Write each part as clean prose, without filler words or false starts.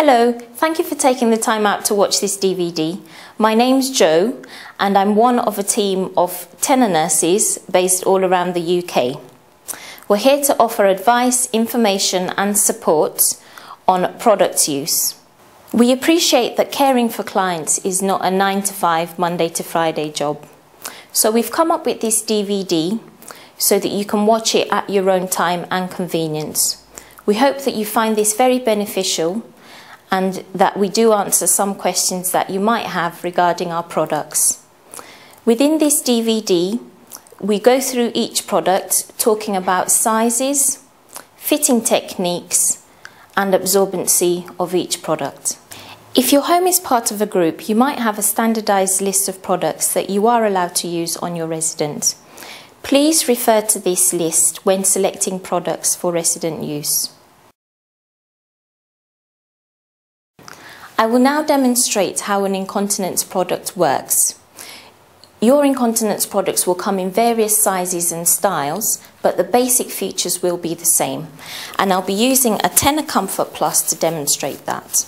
Hello, thank you for taking the time out to watch this DVD. My name's Jo and I'm one of a team of TENA nurses based all around the UK. We're here to offer advice, information and support on product use. We appreciate that caring for clients is not a 9-to-5 Monday to Friday job. So we've come up with this DVD so that you can watch it at your own time and convenience. We hope that you find this very beneficial and that we do answer some questions that you might have regarding our products. Within this DVD, we go through each product talking about sizes, fitting techniques, and absorbency of each product. If your home is part of a group, you might have a standardized list of products that you are allowed to use on your resident. Please refer to this list when selecting products for resident use. I will now demonstrate how an incontinence product works. Your incontinence products will come in various sizes and styles, but the basic features will be the same. And I'll be using a TENA Comfort Plus to demonstrate that.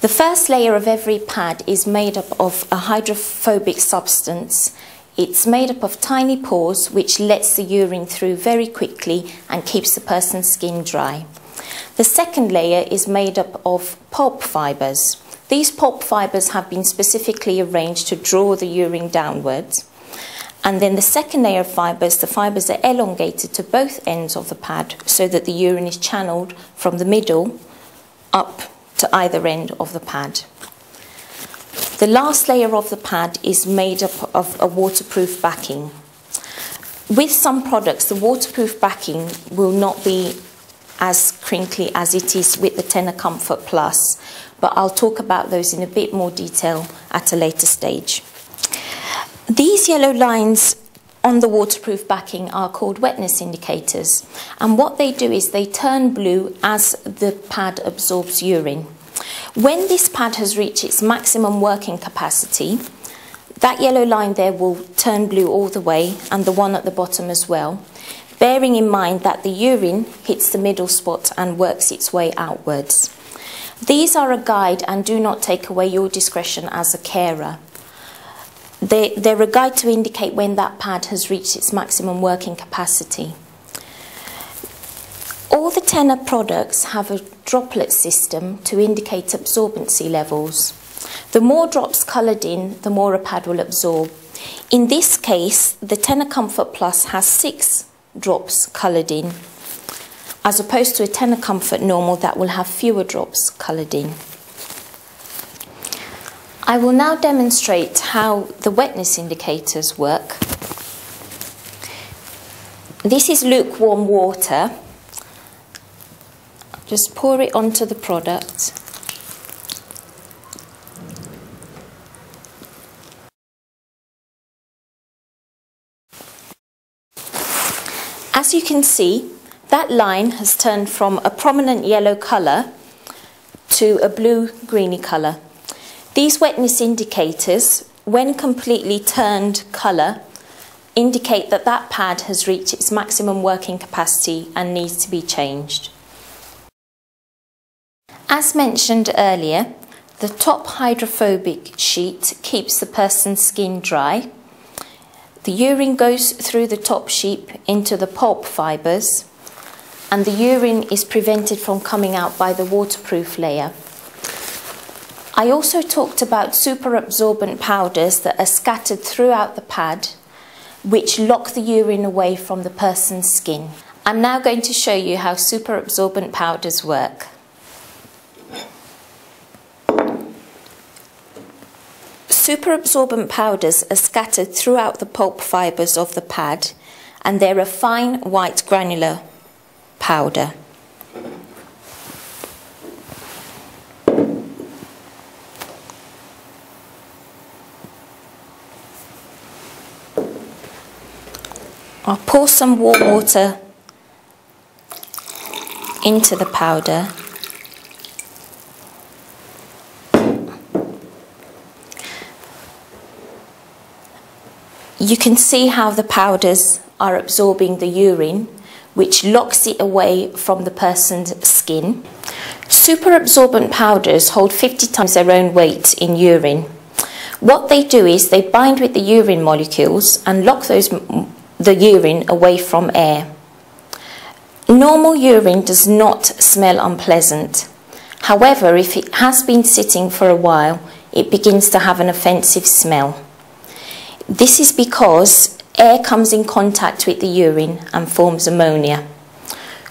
The first layer of every pad is made up of a hydrophobic substance. It's made up of tiny pores which lets the urine through very quickly and keeps the person's skin dry. The second layer is made up of pulp fibres. These pulp fibres have been specifically arranged to draw the urine downwards. And then the second layer of fibres, the fibres are elongated to both ends of the pad so that the urine is channelled from the middle up to either end of the pad. The last layer of the pad is made up of a waterproof backing. With some products, the waterproof backing will not be as crinkly as it is with the TENA Comfort Plus, but I'll talk about those in a bit more detail at a later stage. These yellow lines on the waterproof backing are called wetness indicators, and what they do is they turn blue as the pad absorbs urine. When this pad has reached its maximum working capacity, that yellow line there will turn blue all the way and the one at the bottom as well, bearing in mind that the urine hits the middle spot and works its way outwards. These are a guide and do not take away your discretion as a carer. They're a guide to indicate when that pad has reached its maximum working capacity. All the TENA products have a droplet system to indicate absorbency levels. The more drops coloured in, the more a pad will absorb. In this case, the TENA Comfort Plus has 6 drops coloured in, as opposed to a TENA Comfort Normal that will have fewer drops coloured in. I will now demonstrate how the wetness indicators work. This is lukewarm water. Just pour it onto the product. As you can see, that line has turned from a prominent yellow colour to a blue-greeny colour. These wetness indicators, when completely turned colour, indicate that that pad has reached its maximum working capacity and needs to be changed. As mentioned earlier, the top hydrophobic sheet keeps the person's skin dry. The urine goes through the top sheet into the pulp fibres, and the urine is prevented from coming out by the waterproof layer. I also talked about superabsorbent powders that are scattered throughout the pad, which lock the urine away from the person's skin. I'm now going to show you how superabsorbent powders work. Superabsorbent powders are scattered throughout the pulp fibres of the pad, and they're a fine white granular powder. I'll pour some warm water into the powder. You can see how the powders are absorbing the urine, which locks it away from the person's skin. Superabsorbent powders hold 50 times their own weight in urine. What they do is they bind with the urine molecules and lock the urine away from air. Normal urine does not smell unpleasant. However, if it has been sitting for a while, it begins to have an offensive smell. This is because air comes in contact with the urine and forms ammonia.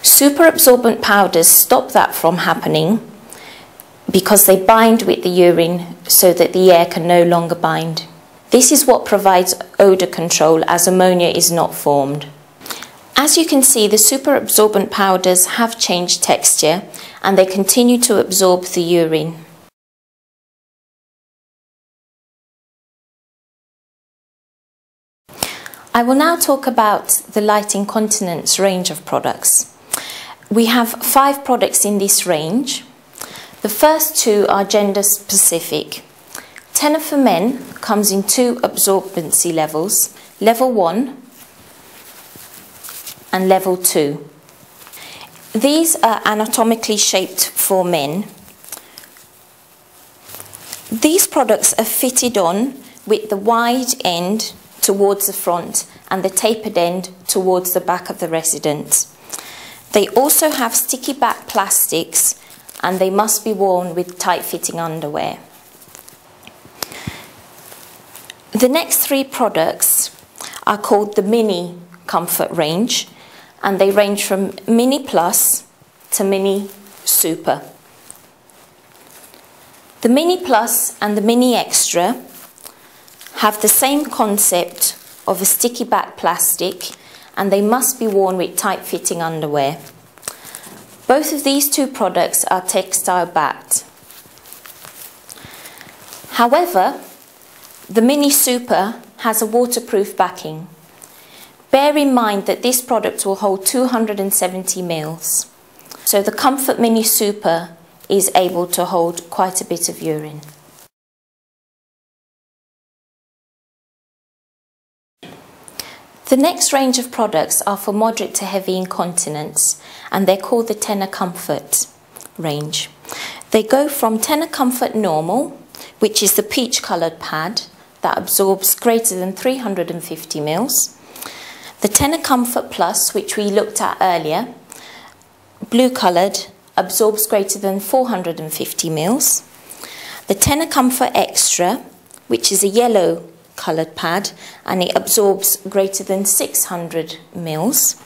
Superabsorbent powders stop that from happening because they bind with the urine so that the air can no longer bind. This is what provides odour control, as ammonia is not formed. As you can see, the superabsorbent powders have changed texture and they continue to absorb the urine. I will now talk about the light incontinence range of products. We have 5 products in this range. The first 2 are gender specific. TENA for men comes in 2 absorbency levels, level 1 and level 2. These are anatomically shaped for men. These products are fitted on with the wide end towards the front and the tapered end towards the back of the resident. They also have sticky back plastics and they must be worn with tight-fitting underwear. The next 3 products are called the Mini Comfort range, and they range from Mini Plus to Mini Super. The Mini Plus and the Mini Extra have the same concept of a sticky back plastic, and they must be worn with tight-fitting underwear. Both of these 2 products are textile-backed. However, the Mini Super has a waterproof backing. Bear in mind that this product will hold 270 mils, so the Comfort Mini Super is able to hold quite a bit of urine. The next range of products are for moderate to heavy incontinence, and they're called the TENA Comfort range. They go from TENA Comfort Normal, which is the peach-coloured pad that absorbs greater than 350 mils, the TENA Comfort Plus, which we looked at earlier, blue-coloured, absorbs greater than 450 mils, the TENA Comfort Extra, which is a yellow coloured pad and it absorbs greater than 600 mils.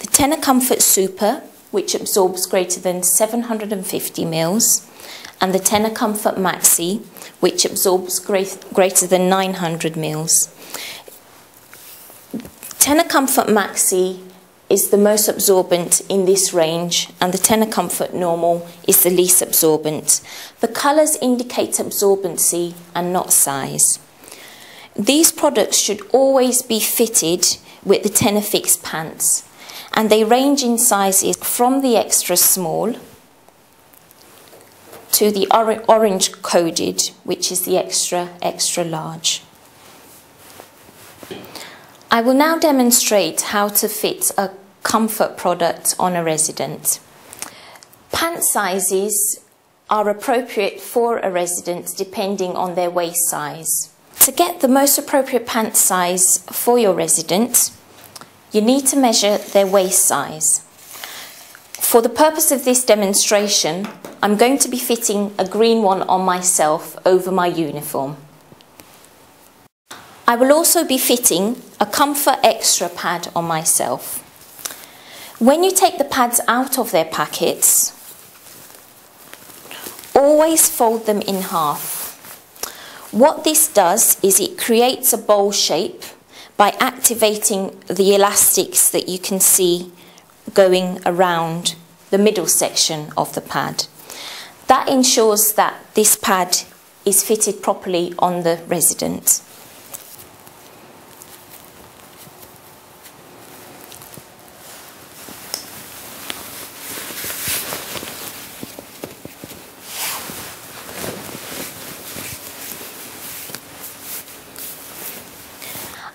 The TENA Comfort Super, which absorbs greater than 750 mils, and the TENA Comfort Maxi, which absorbs greater than 900 mils. TENA Comfort Maxi is the most absorbent in this range, and the TENA Comfort Normal is the least absorbent. The colours indicate absorbency and not size. These products should always be fitted with the TENA Fix pants, and they range in sizes from the extra small to the orange coded, which is the extra large. I will now demonstrate how to fit a comfort product on a resident. Pant sizes are appropriate for a resident depending on their waist size. To get the most appropriate pant size for your resident, you need to measure their waist size. For the purpose of this demonstration, I'm going to be fitting a green one on myself over my uniform. I will also be fitting a Comfort Extra pad on myself. When you take the pads out of their packets, always fold them in half. What this does is it creates a bowl shape by activating the elastics that you can see going around the middle section of the pad. That ensures that this pad is fitted properly on the resident.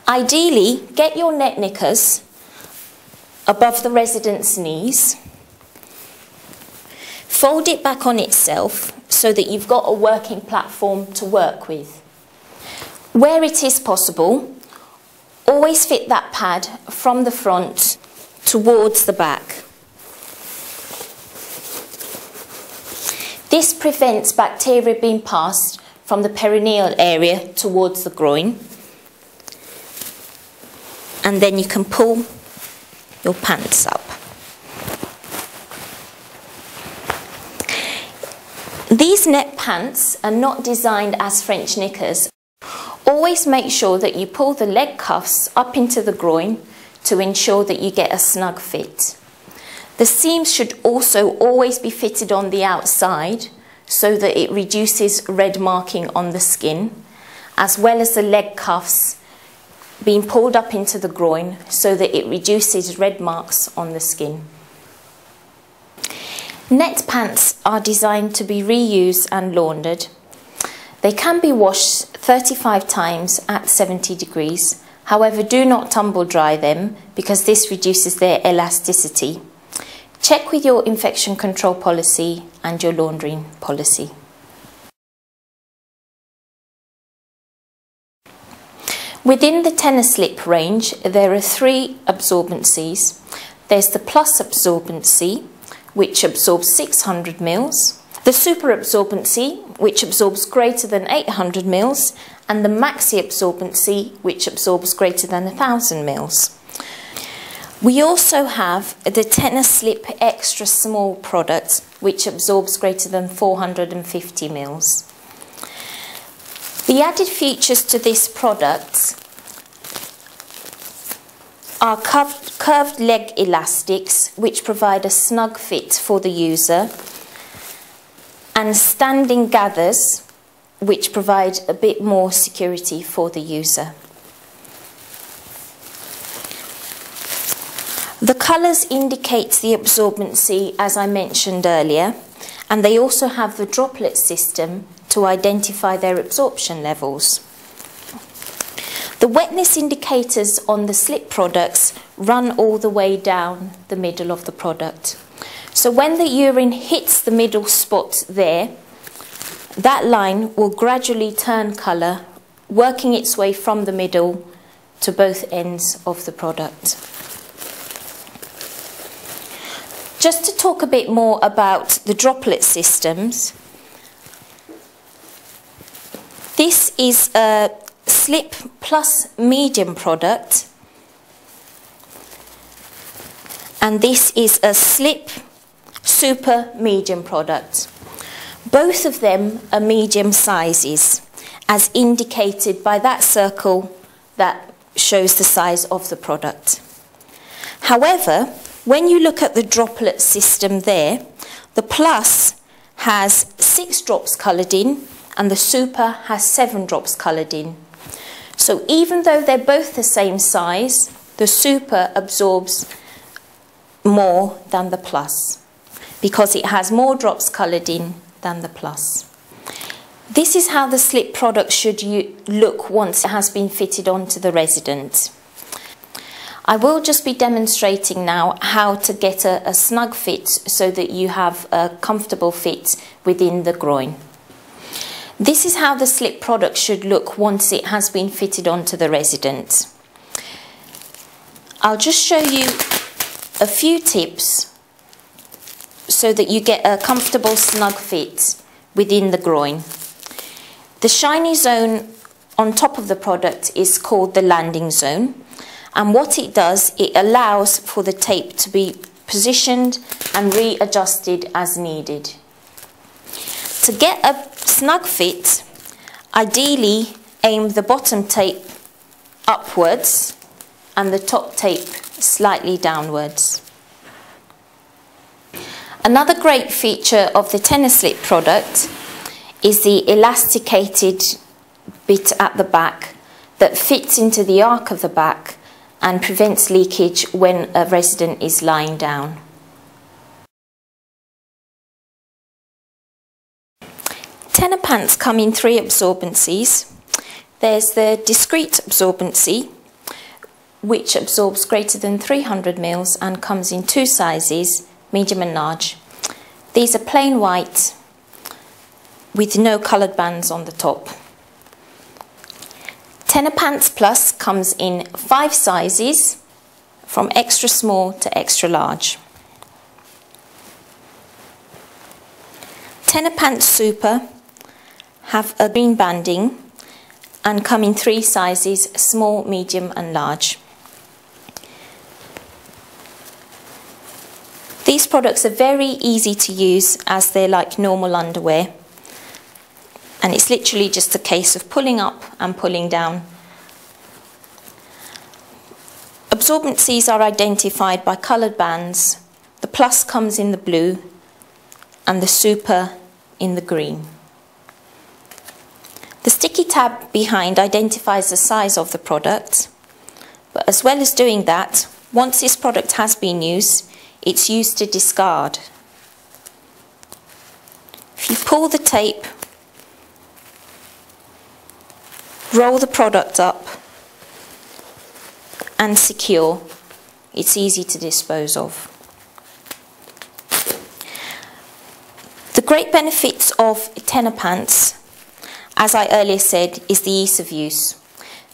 Ideally, get your net knickers above the resident's knees, Fold it back on itself so that you've got a working platform to work with. Where it is possible, always fit that pad from the front towards the back. This prevents bacteria being passed from the perineal area towards the groin. And then you can pull your pants up. These net pants are not designed as French knickers. Always make sure that you pull the leg cuffs up into the groin to ensure that you get a snug fit. The seams should also always be fitted on the outside so that it reduces red marking on the skin, as well as the leg cuffs being pulled up into the groin so that it reduces red marks on the skin. Net pants are designed to be reused and laundered. They can be washed 35 times at 70 degrees. However, do not tumble dry them because this reduces their elasticity. Check with your infection control policy and your laundering policy. Within the TENA slip range, there are three absorbencies. There's the plus absorbency, which absorbs 600 mils, the superabsorbency, which absorbs greater than 800 mils, and the maxi absorbency, which absorbs greater than 1000 mils. We also have the TENA slip extra small product, which absorbs greater than 450 mils. The added features to this product are curved leg elastics, which provide a snug fit for the user, and standing gathers, which provide a bit more security for the user. The colours indicate the absorbency, as I mentioned earlier, and they also have the droplet system to identify their absorption levels. The wetness indicators on the slip products run all the way down the middle of the product. So when the urine hits the middle spot there, that line will gradually turn colour, working its way from the middle to both ends of the product. Just to talk a bit more about the droplet systems, this is a slip plus medium product, and this is a slip super medium product. Both of them are medium sizes, as indicated by that circle that shows the size of the product. However, when you look at the droplet system there, the plus has 6 drops coloured in and the super has 7 drops coloured in. So even though they're both the same size, the super absorbs more than the plus because it has more drops coloured in than the plus. This is how the slip product should look once it has been fitted onto the resident. I will just be demonstrating now how to get a snug fit so that you have a comfortable fit within the groin. This is how the slip product should look once it has been fitted onto the resident. I'll just show you a few tips so that you get a comfortable snug fit within the groin. The shiny zone on top of the product is called the landing zone, and what it does, it allows for the tape to be positioned and readjusted as needed. To get a snug fit, ideally aim the bottom tape upwards and the top tape slightly downwards. Another great feature of the TENA slip product is the elasticated bit at the back that fits into the arc of the back and prevents leakage when a resident is lying down. TENA pants come in 3 absorbencies. There's the discrete absorbency, which absorbs greater than 300 mils and comes in 2 sizes, medium and large. These are plain white with no coloured bands on the top. TENA Pants Plus comes in 5 sizes, from extra small to extra large. TENA Pants Super have a green banding and come in 3 sizes, small, medium and large. These products are very easy to use as they're like normal underwear, and it's literally just a case of pulling up and pulling down. Absorbencies are identified by coloured bands. The Plus comes in the blue and the Super in the green. The sticky tab behind identifies the size of the product, but as well as doing that, once this product has been used, it's used to discard. If you pull the tape, roll the product up and secure, it's easy to dispose of. The great benefits of TENA Pants, as I earlier said, is the ease of use.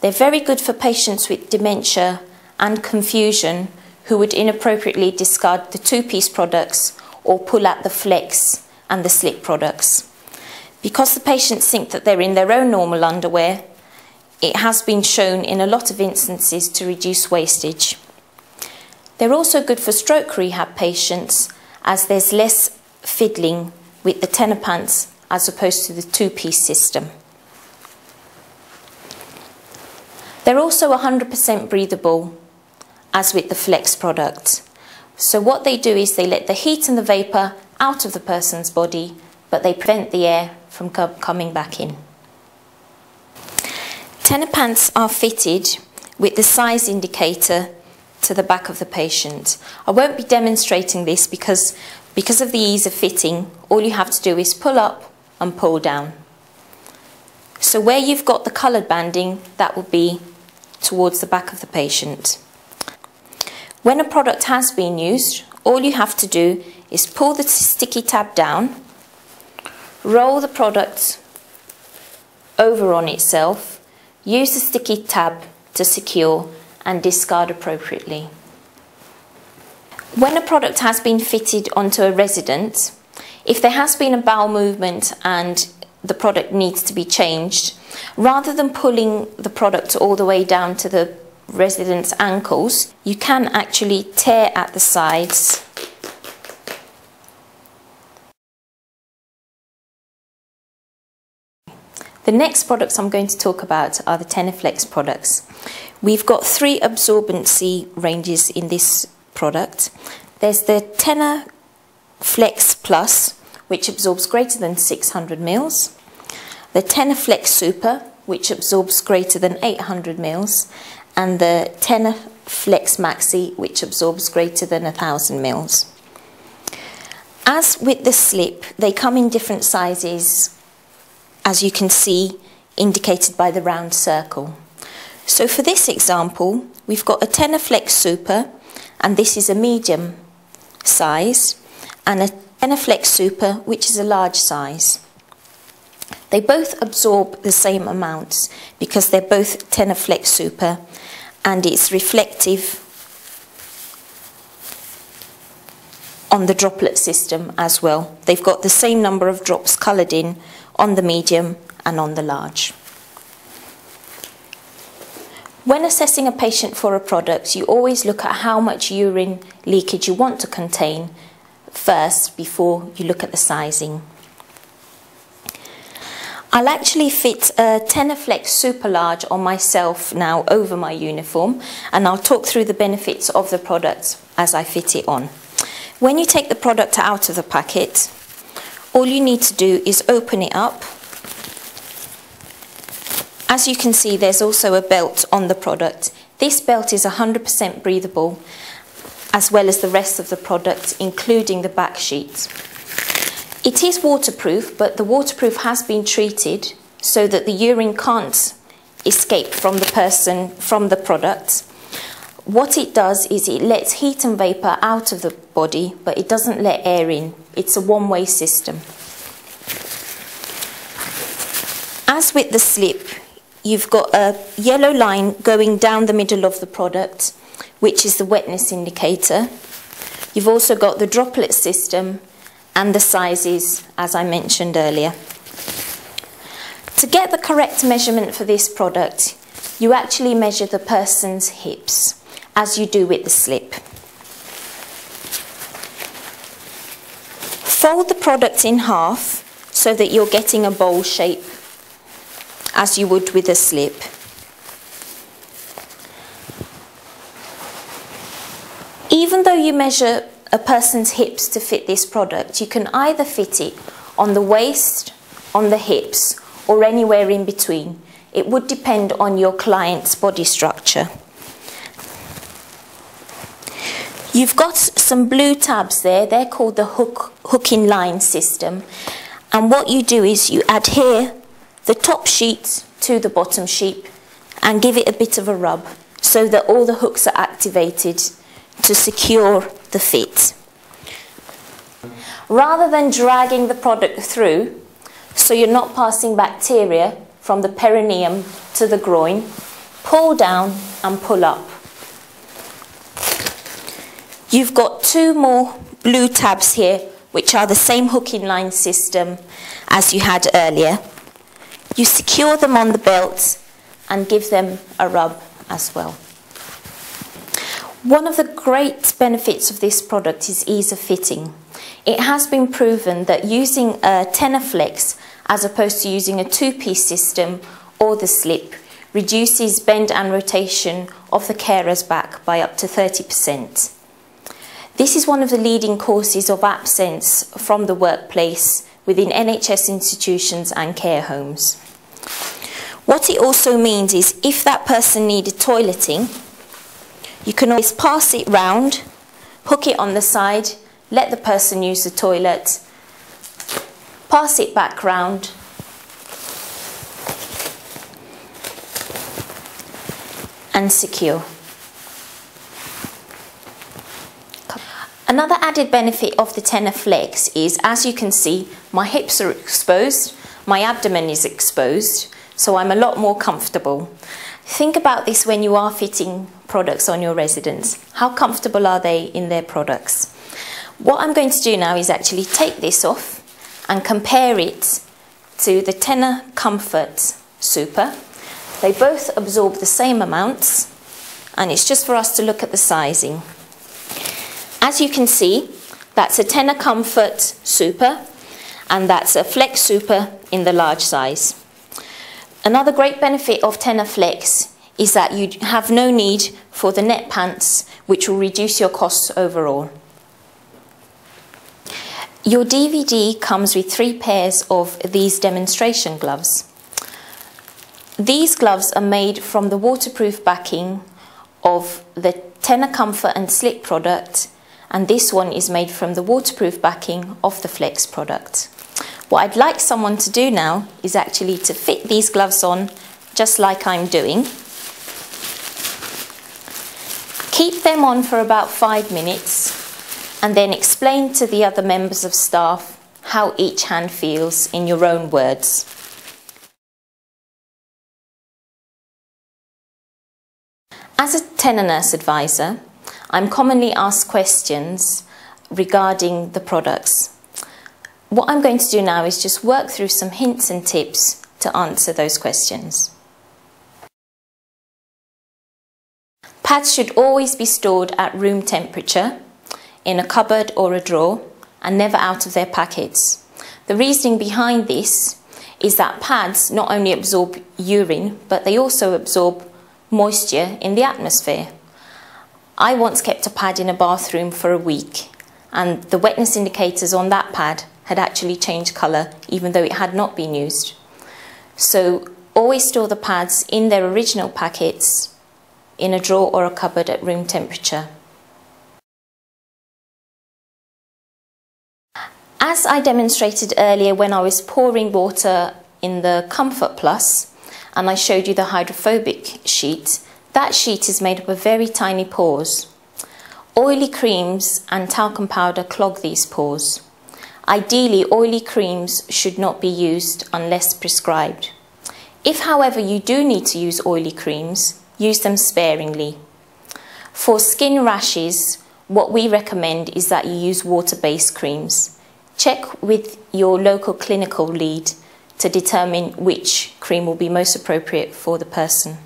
They're very good for patients with dementia and confusion who would inappropriately discard the two-piece products or pull out the flex and the slick products. Because the patients think that they're in their own normal underwear, it has been shown in a lot of instances to reduce wastage. They're also good for stroke rehab patients, as there's less fiddling with the TENA Pants as opposed to the two-piece system. They're also 100% breathable, as with the flex product. So what they do is they let the heat and the vapour out of the person's body, but they prevent the air from coming back in. TENA Pants are fitted with the size indicator to the back of the patient. I won't be demonstrating this because of the ease of fitting, all you have to do is pull up and pull down. So where you've got the coloured banding, that will be towards the back of the patient. When a product has been used, all you have to do is pull the sticky tab down, roll the product over on itself, use the sticky tab to secure and discard appropriately. When a product has been fitted onto a resident, if there has been a bowel movement and the product needs to be changed, rather than pulling the product all the way down to the resident's ankles, you can actually tear at the sides . The next products I'm going to talk about are the TENA Flex products. We've got 3 absorbency ranges in this product. There's the TENA Flex Plus, which absorbs greater than 600 mils. The TENA Flex Super, which absorbs greater than 800 mils. And the TENA Flex Maxi, which absorbs greater than 1000 mils. As with the slip, they come in different sizes, as you can see indicated by the round circle. So for this example, we've got a TENA Flex Super, and this is a medium size, and a TENA Flex Super, which is a large size. They both absorb the same amounts because they're both TENA Flex Super, and it's reflective on the droplet system as well. They've got the same number of drops coloured in on the medium and on the large. When assessing a patient for a product, you always look at how much urine leakage you want to contain first before you look at the sizing. I'll actually fit a TENA Flex Super Large on myself now over my uniform, and I'll talk through the benefits of the product as I fit it on. When you take the product out of the packet, all you need to do is open it up. As you can see, there's also a belt on the product. This belt is 100% breathable, as well as the rest of the product, including the back sheet. It is waterproof, but the waterproof has been treated so that the urine can't escape from the person, from the product. What it does is it lets heat and vapour out of the body, but it doesn't let air in. It's a one-way system. As with the slip, you've got a yellow line going down the middle of the product, which is the wetness indicator. You've also got the droplet system and the sizes, as I mentioned earlier. To get the correct measurement for this product, you actually measure the person's hips, as you do with the slip. Fold the product in half so that you're getting a bowl shape, as you would with a slip. Even though you measure a person's hips to fit this product, you can either fit it on the waist, on the hips, or anywhere in between. It would depend on your client's body structure. You've got some blue tabs there. They're called the hook-in line system. And what you do is you adhere the top sheet to the bottom sheet and give it a bit of a rub so that all the hooks are activated to secure the fit. Rather than dragging the product through, so you're not passing bacteria from the perineum to the groin, pull down and pull up. You've got two more blue tabs here, which are the same hook-in line system as you had earlier. You secure them on the belt and give them a rub as well. One of the great benefits of this product is ease of fitting. It has been proven that using a TENA flex as opposed to using a two-piece system or the slip reduces bend and rotation of the carer's back by up to 30%. This is one of the leading causes of absence from the workplace within NHS institutions and care homes. What it also means is if that person needed toileting, you can always pass it round, hook it on the side, let the person use the toilet, pass it back round. And secure. Another added benefit of the TENA Flex is, as you can see, my hips are exposed, my abdomen is exposed, so I'm a lot more comfortable. Think about this when you are fitting products on your residents. How comfortable are they in their products? What I'm going to do now is actually take this off and compare it to the TENA Comfort Super. They both absorb the same amounts, and it's just for us to look at the sizing. As you can see, that's a TENA Comfort Super and that's a Flex Super in the large size. Another great benefit of TENA Flex is that you have no need for the net pants, which will reduce your costs overall. Your DVD comes with 3 pairs of these demonstration gloves. These gloves are made from the waterproof backing of the TENA Comfort and Slip product, and this one is made from the waterproof backing of the Flex product. What I'd like someone to do now is actually to fit these gloves on, just like I'm doing. Keep them on for about 5 minutes and then explain to the other members of staff how each hand feels in your own words. As a TENA nurse advisor, I'm commonly asked questions regarding the products. What I'm going to do now is just work through some hints and tips to answer those questions. Pads should always be stored at room temperature, in a cupboard or a drawer, and never out of their packets. The reasoning behind this is that pads not only absorb urine, but they also absorb moisture in the atmosphere. I once kept a pad in a bathroom for a week, and the wetness indicators on that pad had actually changed colour even though it had not been used. So always store the pads in their original packets in a drawer or a cupboard at room temperature. As I demonstrated earlier when I was pouring water in the Comfort Plus and I showed you the hydrophobic sheet, That sheet is made up of very tiny pores. Oily creams and talcum powder clog these pores. Ideally, oily creams should not be used unless prescribed. If, however, you do need to use oily creams, use them sparingly. For skin rashes, what we recommend is that you use water-based creams. Check with your local clinical lead to determine which cream will be most appropriate for the person.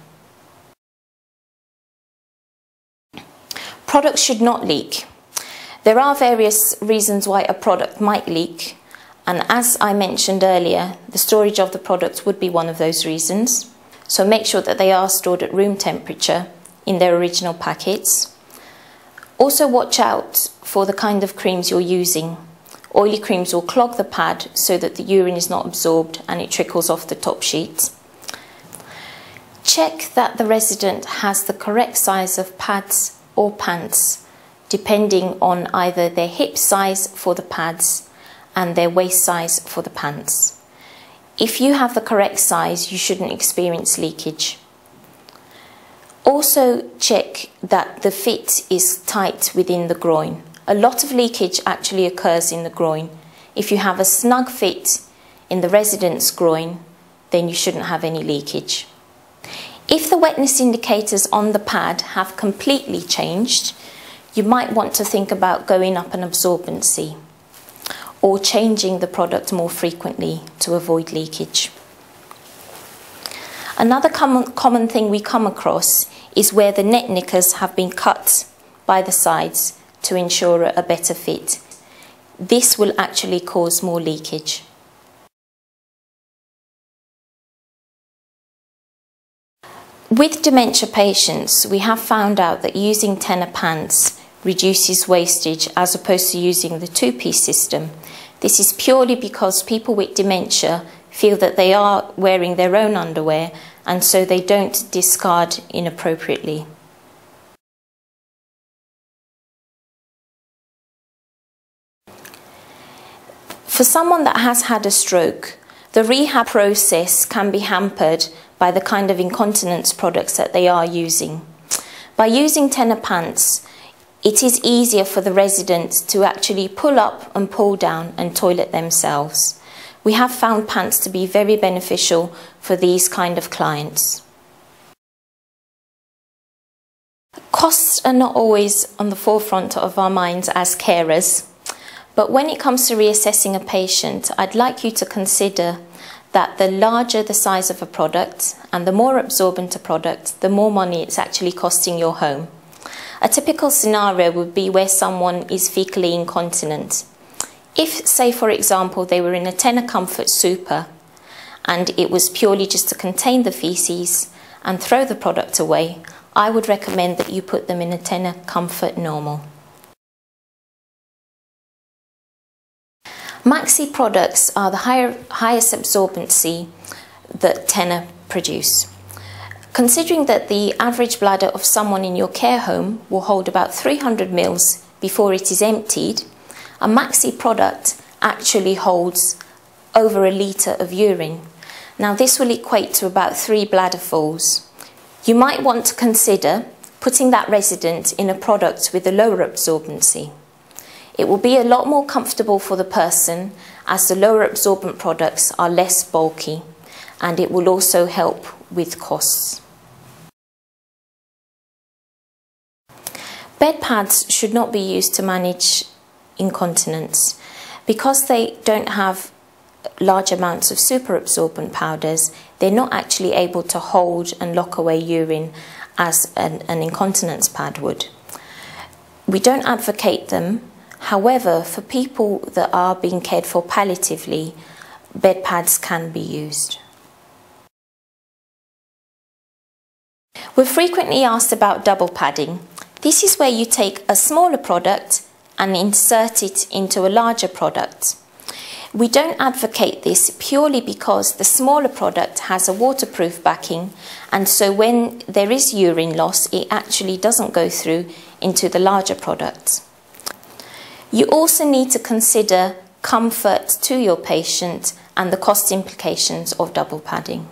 Products should not leak. There are various reasons why a product might leak, and as I mentioned earlier, the storage of the product would be one of those reasons. So make sure that they are stored at room temperature in their original packets. Also watch out for the kind of creams you're using. Oily creams will clog the pad so that the urine is not absorbed and it trickles off the top sheet. Check that the resident has the correct size of pads or pants, depending on either their hip size for the pads and their waist size for the pants. If you have the correct size, you shouldn't experience leakage. Also check that the fit is tight within the groin. A lot of leakage actually occurs in the groin. If you have a snug fit in the resident's groin, then you shouldn't have any leakage. If the wetness indicators on the pad have completely changed, you might want to think about going up an absorbency or changing the product more frequently to avoid leakage. Another common thing we come across is where the net knickers have been cut by the sides to ensure a better fit. This will actually cause more leakage. With dementia patients, we have found out that using TENA pants reduces wastage as opposed to using the two-piece system. This is purely because people with dementia feel that they are wearing their own underwear and so they don't discard inappropriately. For someone that has had a stroke, the rehab process can be hampered by the kind of incontinence products that they are using. By using TENA pants, it is easier for the resident to actually pull up and pull down and toilet themselves. We have found pants to be very beneficial for these kind of clients. Costs are not always on the forefront of our minds as carers, but when it comes to reassessing a patient, I'd like you to consider that the larger the size of a product and the more absorbent a product, the more money it's actually costing your home. A typical scenario would be where someone is fecally incontinent. If, say for example, they were in a TENA Comfort Super and it was purely just to contain the faeces and throw the product away, I would recommend that you put them in a TENA Comfort Normal. Maxi products are the highest absorbency that TENA produce. Considering that the average bladder of someone in your care home will hold about 300 mils before it is emptied, a maxi product actually holds over a litre of urine. Now this will equate to about 3 bladderfuls. You might want to consider putting that resident in a product with a lower absorbency. It will be a lot more comfortable for the person as the lower absorbent products are less bulky, and it will also help with costs. Bed pads should not be used to manage incontinence. Because they don't have large amounts of superabsorbent powders, they're not actually able to hold and lock away urine as an incontinence pad would. We don't advocate them. However, for people that are being cared for palliatively, bed pads can be used. We're frequently asked about double padding. This is where you take a smaller product and insert it into a larger product. We don't advocate this purely because the smaller product has a waterproof backing, and so when there is urine loss, it actually doesn't go through into the larger product. You also need to consider comfort to your patient and the cost implications of double padding.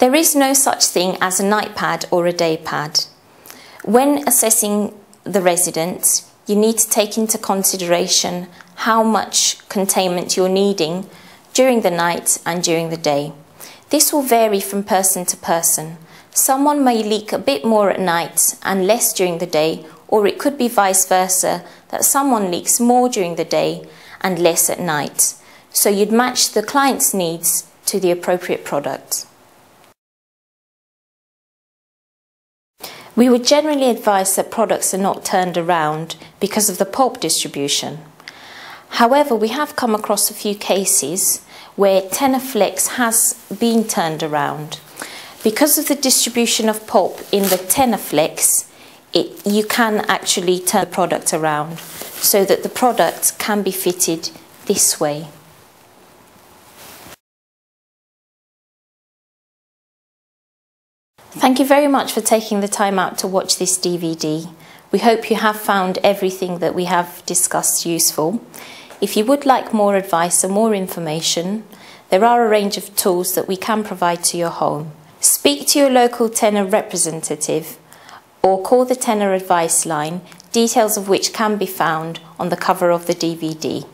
There is no such thing as a night pad or a day pad. When assessing the residents, you need to take into consideration how much containment you're needing during the night and during the day. This will vary from person to person. Someone may leak a bit more at night and less during the day, or it could be vice versa, that someone leaks more during the day and less at night. So you'd match the client's needs to the appropriate product. We would generally advise that products are not turned around because of the pulp distribution. However, we have come across a few cases where TENAflex has been turned around. Because of the distribution of pulp in the TENAflex, you can actually turn the product around so that the product can be fitted this way. Thank you very much for taking the time out to watch this DVD. We hope you have found everything that we have discussed useful. If you would like more advice or more information, there are a range of tools that we can provide to your home. Speak to your local TENA representative or call the TENA advice line, details of which can be found on the cover of the DVD.